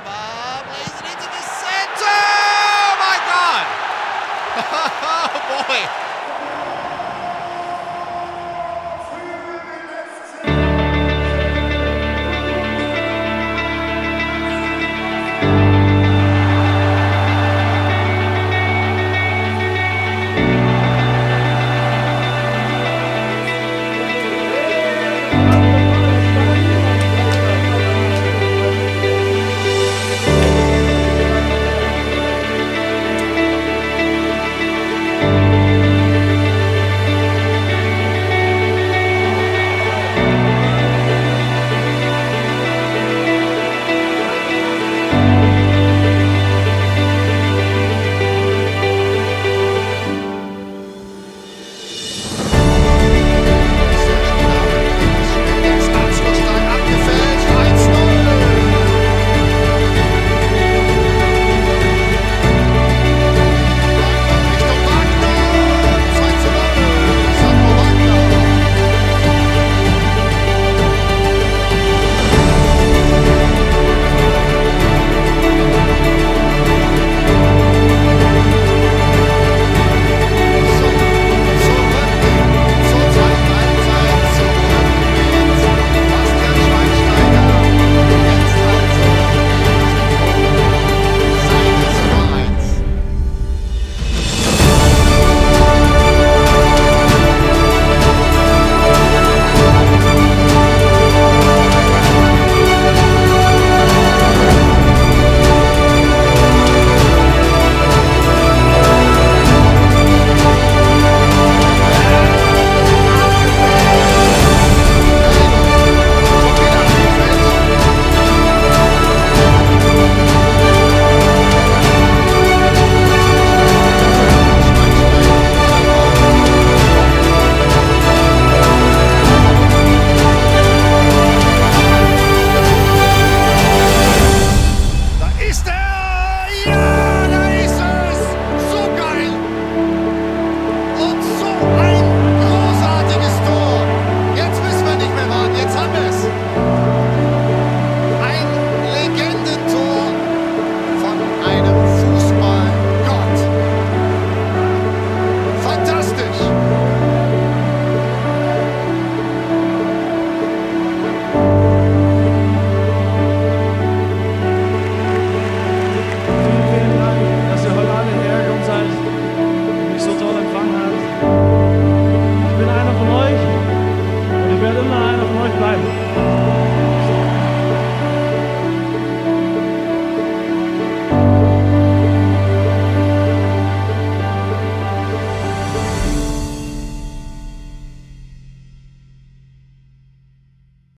Bye.